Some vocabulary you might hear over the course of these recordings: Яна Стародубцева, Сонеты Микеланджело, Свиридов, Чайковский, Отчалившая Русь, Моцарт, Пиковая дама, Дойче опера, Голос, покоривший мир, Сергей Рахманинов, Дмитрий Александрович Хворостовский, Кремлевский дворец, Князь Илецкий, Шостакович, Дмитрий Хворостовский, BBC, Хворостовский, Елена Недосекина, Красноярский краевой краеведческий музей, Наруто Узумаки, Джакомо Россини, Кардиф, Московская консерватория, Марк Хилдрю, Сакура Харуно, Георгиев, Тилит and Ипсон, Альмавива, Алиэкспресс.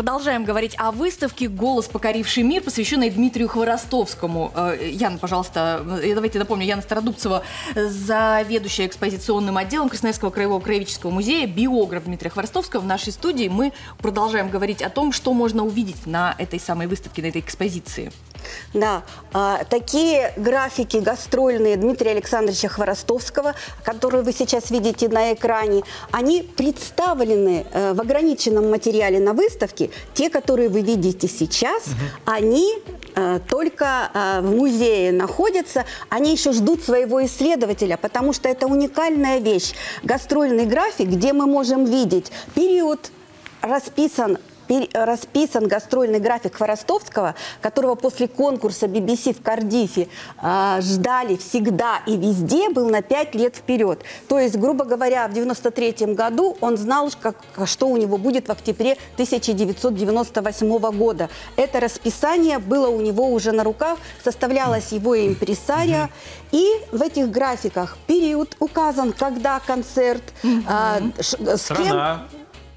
Продолжаем говорить о выставке «Голос, покоривший мир», посвященной Дмитрию Хворостовскому. Яна, пожалуйста, давайте напомню, Яна Стародубцева, заведующая экспозиционным отделом Красноярского краевого краеведческого музея, биограф Дмитрия Хворостовского. В нашей студии мы продолжаем говорить о том, что можно увидеть на этой самой выставке, на этой экспозиции. Да, такие графики гастрольные Дмитрия Александровича Хворостовского, которые вы сейчас видите на экране, они представлены в ограниченном материале на выставке. Те, которые вы видите сейчас, они только в музее находятся, они еще ждут своего исследователя, потому что это уникальная вещь. Гастрольный график, где мы можем видеть период, расписан гастрольный график Хворостовского, которого после конкурса BBC в Кардифе ждали всегда и везде, был на 5 лет вперед. То есть, грубо говоря, в 1993 году он знал, что у него будет в октябре 1998 года. Это расписание было у него уже на руках, составлялось его импресарио. И в этих графиках период указан, когда концерт,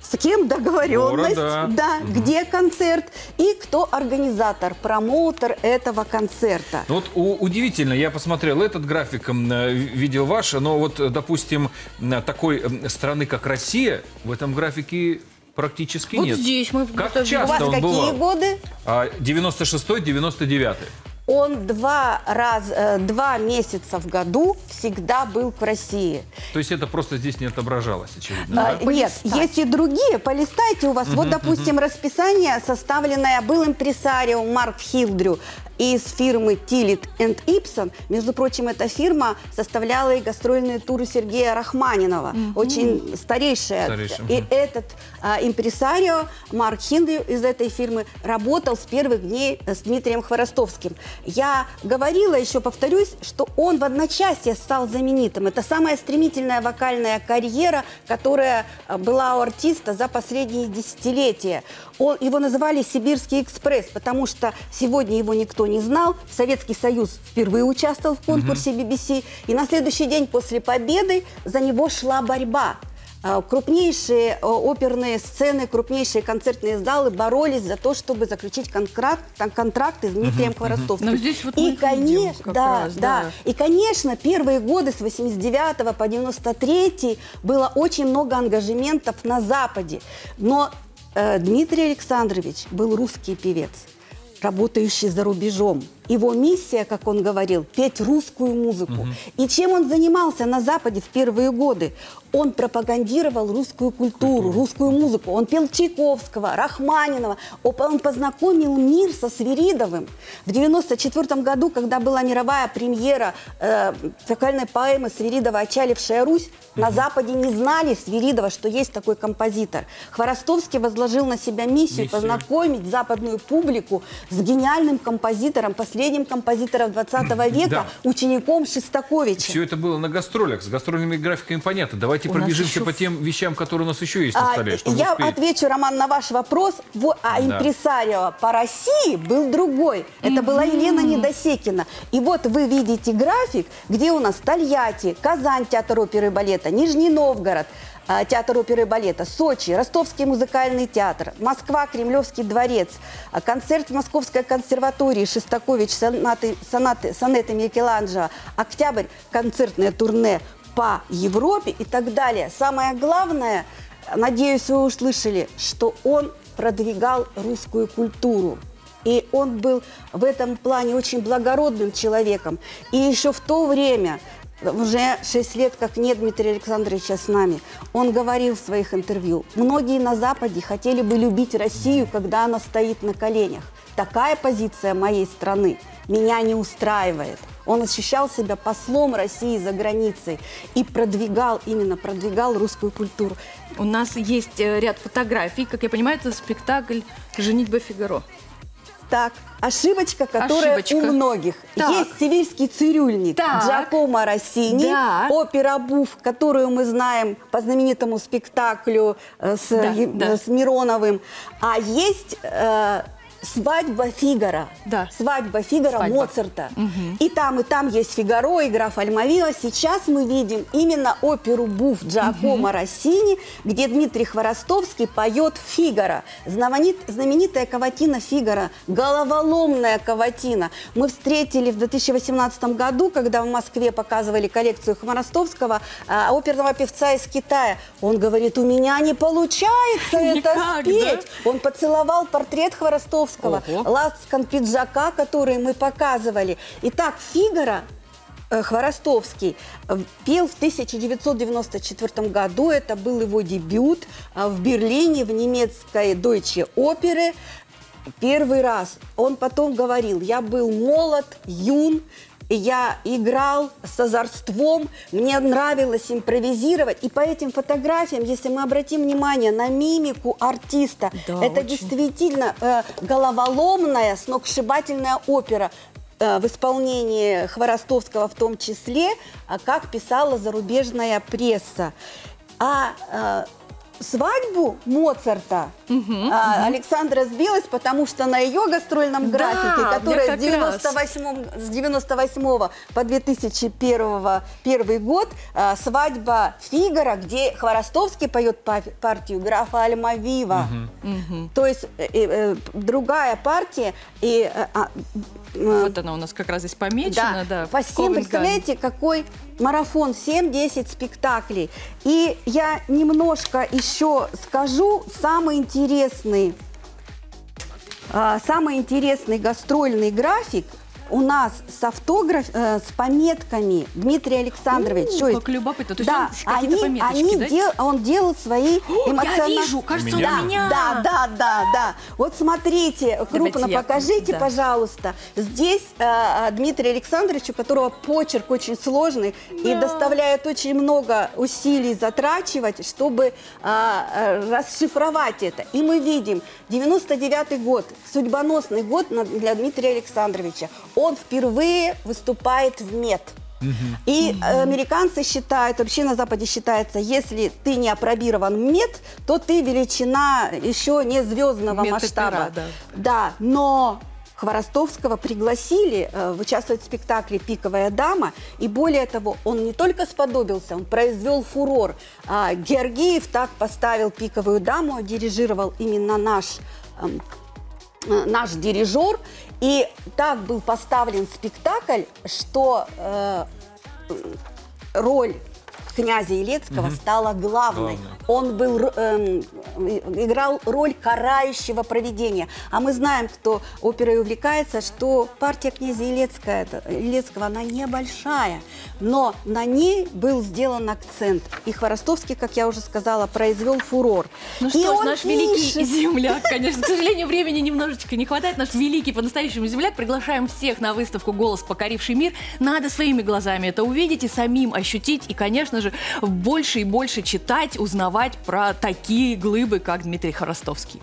с кем договоренность, где концерт и кто организатор, промоутер этого концерта. Вот удивительно, я посмотрел этот график, видел ваш, но вот, допустим, такой страны, как Россия, в этом графике практически вот нет. Здесь мы как часто у вас он какие бывал? Годы? 96-й, 99-й. Он два месяца в году всегда был в России. То есть это просто здесь не отображалось, очевидно? Да? Нет, есть и другие. Полистайте у вас. Вот, допустим, расписание, составленное был импресарио Марк Хилдрю из фирмы «Тилит and Ипсон». Между прочим, эта фирма составляла и гастрольные туры Сергея Рахманинова. Очень старейшая. И этот импресарио Марк Хилдрю из этой фирмы работал с первых дней с Дмитрием Хворостовским. Я говорила, еще повторюсь, что он в одночасье стал знаменитым. Это самая стремительная вокальная карьера, которая была у артиста за последние десятилетия. Его называли «Сибирский экспресс», потому что сегодня его никто не знал. Советский Союз впервые участвовал в конкурсе BBC. И на следующий день после победы за него шла борьба. Крупнейшие оперные сцены, крупнейшие концертные залы боролись за то, чтобы заключить контракты с Дмитрием Хворостовским. Вот и, и, конечно, первые годы с 89 по 93 было очень много ангажементов на Западе. Но Дмитрий Александрович был русский певец, работающий за рубежом. Его миссия, как он говорил, петь русскую музыку. И чем он занимался на Западе в первые годы? Он пропагандировал русскую культуру, русскую музыку. Он пел Чайковского, Рахманинова. Он познакомил мир со Свиридовым. В 1994 году, когда была мировая премьера вокальной поэмы Свиридова «Отчалившая Русь», на Западе не знали Свиридова, что есть такой композитор. Хворостовский возложил на себя миссию познакомить западную публику с гениальным композитором, последним композитором 20 века, учеником Шостаковича. Все это было на гастролях. С гастрольными графиками понятно. Давайте пробежимся по тем вещам, которые у нас еще есть на столе. Я отвечу, Роман, на ваш вопрос. А импресарио по России был другой. Это была Елена Недосекина. И вот вы видите график, где у нас Тольятти, Казань, театр оперы и балета, Нижний Новгород, театр оперы и балета, Сочи, Ростовский музыкальный театр, Москва, Кремлевский дворец, концерт в Московской консерватории, Шостакович, сонеты Микеланджело, Октябрь, концертное турне по Европе и так далее. Самое главное, надеюсь, вы услышали, что он продвигал русскую культуру. И он был в этом плане очень благородным человеком. И еще в то время, уже 6 лет, как нет Дмитрия Александровича с нами, он говорил в своих интервью: многие на Западе хотели бы любить Россию, когда она стоит на коленях. Такая позиция моей страны меня не устраивает. Он ощущал себя послом России за границей и продвигал русскую культуру. У нас есть ряд фотографий. Как я понимаю, это спектакль «Женитьба Фигаро». Так, ошибочка, которая у многих. Так. Есть «Сибирский цирюльник» Джакомо Россини, опера «Буф», которую мы знаем по знаменитому спектаклю с Мироновым. А есть «Свадьба Фигаро». Да. «Свадьба Фигаро» Моцарта. Угу. И там есть «Фигаро», «Игра Фальмавила». Сейчас мы видим именно оперу «Буфф» Джакомо Россини, где Дмитрий Хворостовский поет «Фигаро». Знаменитая каватина «Фигаро», головоломная каватина. Мы встретили в 2018 году, когда в Москве показывали коллекцию Хворостовского, оперного певца из Китая. Он говорит, у меня не получается это спеть. Он поцеловал портрет Хворостовского, лацкан пиджака, который мы показывали. Итак, «Фигаро» Хворостовский пел в 1994 году. Это был его дебют в Берлине в немецкой «Дойче опере». Первый раз. Он потом говорил, я был молод, юн, я играл с озорством, мне нравилось импровизировать. И по этим фотографиям, если мы обратим внимание на мимику артиста, да, это действительно головоломная, сногсшибательная опера в исполнении Хворостовского в том числе, как писала зарубежная пресса. Свадьбу Моцарта Александра сбилась, потому что на ее гастрольном графике, которая с 98 по 2001 год, «Свадьба Фигаро», где Хворостовский поет партию графа Альмавива. То есть другая партия. Вот она у нас как раз здесь помечена. Да. Да, по 7, представляете, какой марафон, 7-10 спектаклей. И я немножко еще скажу самый интересный гастрольный график у нас с пометками Дмитрий Александрович. Как любопытно. То да, есть он пометочки, да? Он делал свои эмоциональные... Я вижу, кажется, у меня. Да. Вот смотрите, крупно покажите, пожалуйста. Здесь Дмитрий Александрович, у которого почерк очень сложный и доставляет очень много усилий затрачивать, чтобы расшифровать это. И мы видим 99-й год, судьбоносный год для Дмитрия Александровича. Он впервые выступает в МЕД. И американцы считают, вообще на Западе считается, если ты не апробирован в МЕД, то ты величина еще не звездного масштаба. Да, но Хворостовского пригласили участвовать в спектакле «Пиковая дама». И более того, он не только сподобился, он произвел фурор. Георгиев так поставил «Пиковую даму», дирижировал именно наш дирижер. И так был поставлен спектакль, что роль князя Илецкого стала главной. Он был, играл роль карающего провидения. А мы знаем, кто оперой увлекается, что партия князя Илецкого, она небольшая. Но на ней был сделан акцент. И Хворостовский, как я уже сказала, произвел фурор. Ну что ж, наш великий земляк, конечно. К сожалению, времени немножечко не хватает. Наш великий по-настоящему земляк. Приглашаем всех на выставку «Голос, покоривший мир». Надо своими глазами это увидеть и самим ощутить. И, конечно же, больше и больше читать, узнавать про такие глыбы, как Дмитрий Хворостовский.